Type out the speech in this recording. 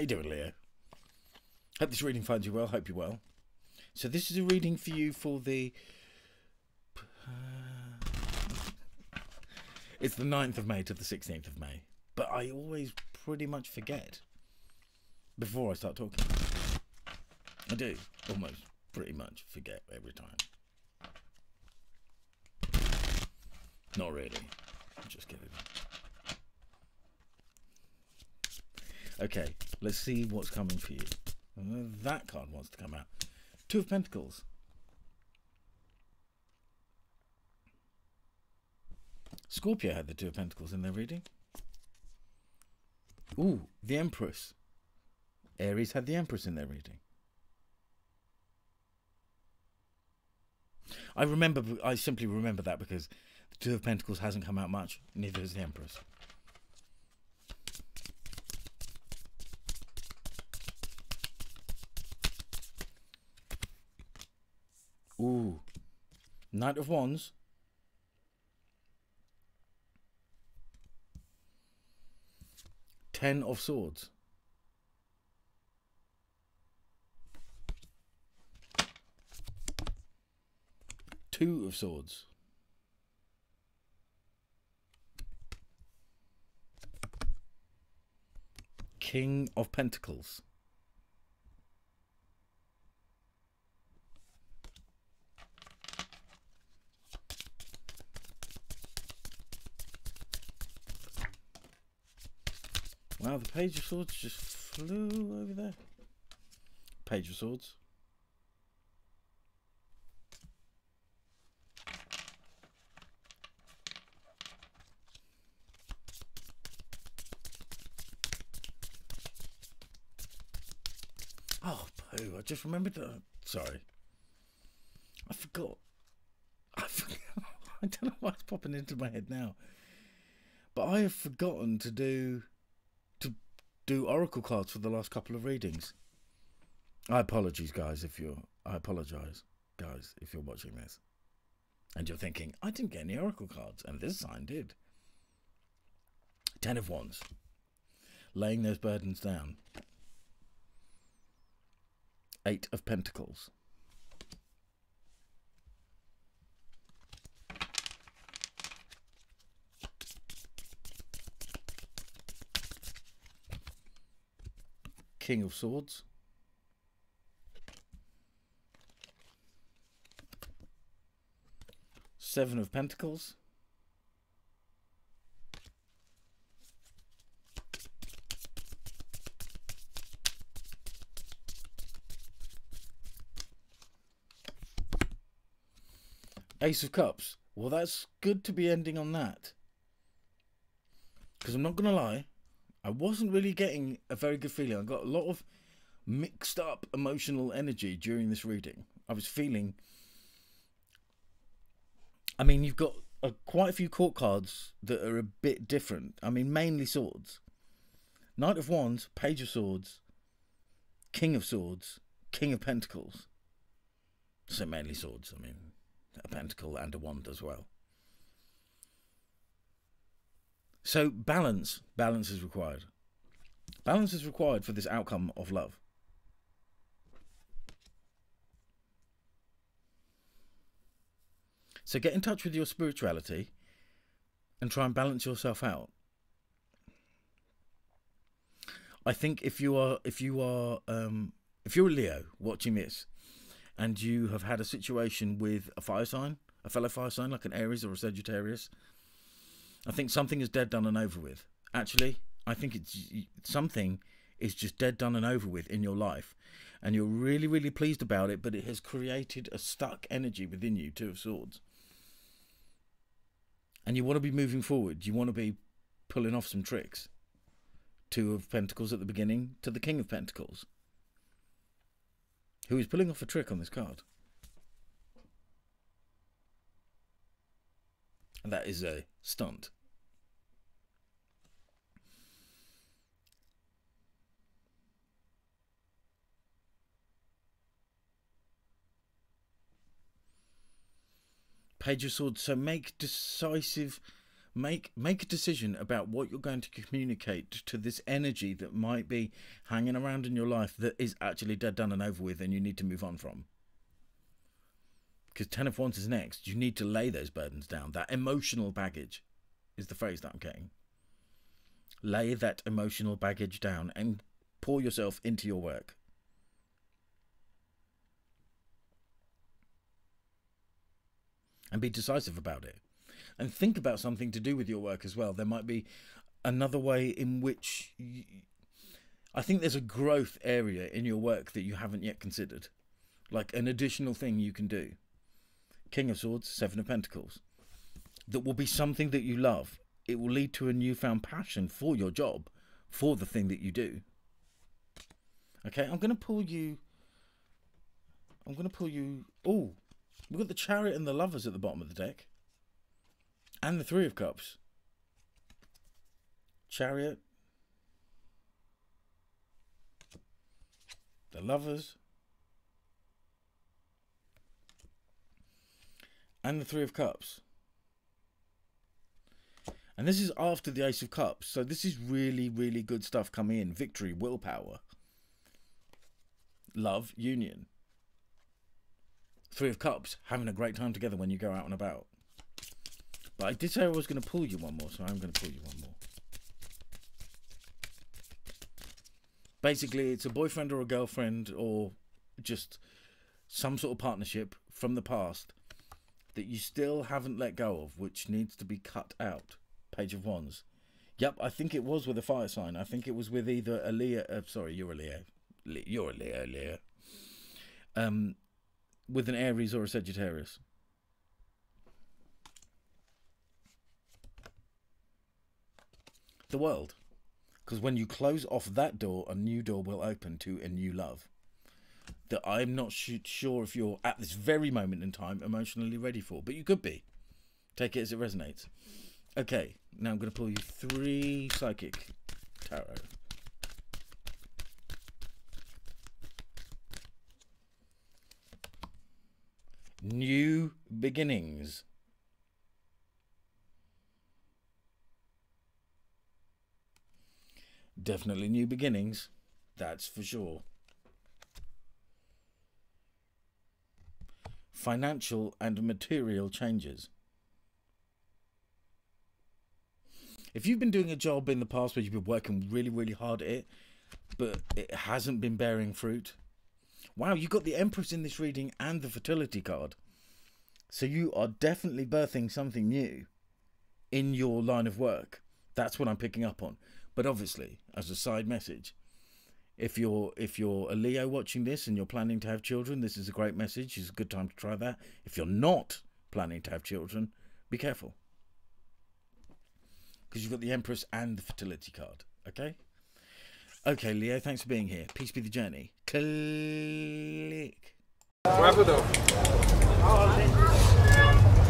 How you doing, Leo? Hope this reading finds you well. Hope you're well. So this is a reading for you for the... it's the 9th of May to the 16th of May. But I always pretty much forget before I start talking. I do almost pretty much forget every time. Not really. I'm just kidding. Okay, let's see what's coming for you. That card wants to come out. Two of Pentacles. Scorpio had the Two of Pentacles in their reading. Ooh, the Empress. Aries had the Empress in their reading. I remember. I simply remember that because the Two of Pentacles hasn't come out much. Neither has the Empress. Ooh, Knight of Wands. Ten of Swords. Two of Swords. King of Pentacles. Wow, the Page of Swords just flew over there. Page of Swords. Oh, poo, I just remembered that. Sorry. I forgot. I don't know why it's popping into my head now. But I have forgotten to do oracle cards for the last couple of readings. I apologise, guys, if you're watching this and you're thinking, I didn't get any oracle cards, and this sign did. Ten of Wands. Laying those burdens down. Eight of Pentacles. King of Swords. Seven of Pentacles. Ace of Cups. Well, that's good to be ending on that. Because I'm not going to lie, I wasn't really getting a very good feeling. I got a lot of mixed up emotional energy during this reading. I was feeling... I mean, you've got quite a few court cards that are a bit different. I mean, mainly swords. Knight of Wands, Page of Swords, King of Swords, King of Pentacles. So mainly swords. I mean, a pentacle and a wand as well. So balance, balance is required. Balance is required for this outcome of love. So get in touch with your spirituality and try and balance yourself out. I think if you're a Leo watching this and you have had a situation with a fire sign, a fellow fire sign like an Aries or a Sagittarius, I think something is dead, done and over with. Actually, I think something is just dead, done and over with in your life. And you're really, really pleased about it, but it has created a stuck energy within you, Two of Swords. And you want to be moving forward. You want to be pulling off some tricks. Two of Pentacles at the beginning to the King of Pentacles. Who is pulling off a trick on this card. And that is a stunt. Page of Swords. So make decisive Make a decision about what you're going to communicate to this energy that might be hanging around in your life that is actually dead, done and over with, and you need to move on from. Because 10 of Wands is next. You need to lay those burdens down. That emotional baggage is the phrase that I'm getting. Lay that emotional baggage down and pour yourself into your work. And be decisive about it. And think about something to do with your work as well. There might be another way in which... I think there's a growth area in your work that you haven't yet considered. Like an additional thing you can do. King of Swords, Seven of Pentacles. That will be something that you love. It will lead to a newfound passion for your job. For the thing that you do. Okay, I'm going to pull you... Oh, we've got the Chariot and the Lovers at the bottom of the deck. And the Three of Cups. Chariot. The Lovers. And the Three of Cups. And this is after the Ace of Cups. So this is really, really good stuff coming in. Victory, willpower. Love, union. Three of Cups, having a great time together when you go out and about. But I did say I was going to pull you one more, so I'm going to pull you one more. Basically, it's a boyfriend or a girlfriend or just some sort of partnership from the past that you still haven't let go of, which needs to be cut out. Page of Wands. Yep, I think it was with a fire sign. I think it was with either a Leo... sorry, you're a Leo. You're a Leo. With an Aries or a Sagittarius. The world, because when you close off that door, a new door will open to a new love that I'm not sure if you're at this very moment in time emotionally ready for, but you could be. Take it as it resonates. Okay, now I'm going to pull you three psychic tarot. New beginnings. Definitely new beginnings, that's for sure. Financial and material changes. If you've been doing a job in the past where you've been working really, really hard at it, but it hasn't been bearing fruit. Wow, you got the Empress in this reading and the Fertility card. So you are definitely birthing something new in your line of work. That's what I'm picking up on. But obviously, as a side message, if you're a Leo watching this and you're planning to have children, this is a great message. It's a good time to try that. If you're not planning to have children, be careful. Because you've got the Empress and the Fertility card. Okay? Okay, Leo, thanks for being here. Peace be the journey. Click. Wrap it up.